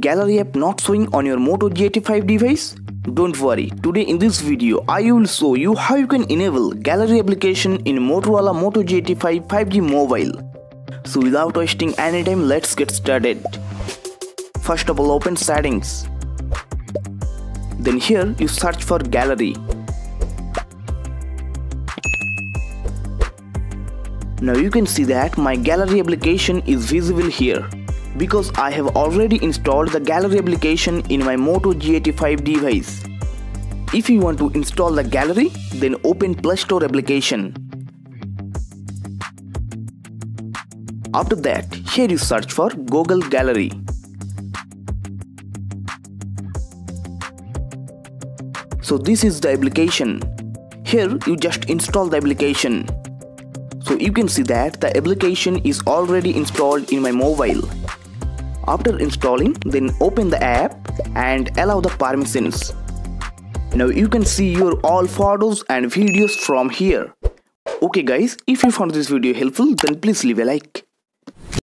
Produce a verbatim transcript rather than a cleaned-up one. Gallery app not showing on your Moto G eighty-five device? Don't worry, today in this video I will show you how you can enable Gallery application in Motorola Moto G eighty-five five G mobile. So without wasting any time, let's get started. First of all, open settings. Then here you search for Gallery. Now you can see that my Gallery application is visible here, because I have already installed the Gallery application in my Moto G eighty-five device. If you want to install the Gallery, then open Play Store application. After that, here you search for Google Gallery. So this is the application. Here you just install the application. So you can see that the application is already installed in my mobile. After installing, then open the app and allow the permissions. Now you can see your all photos and videos from here. Okay guys, if you found this video helpful, then please leave a like.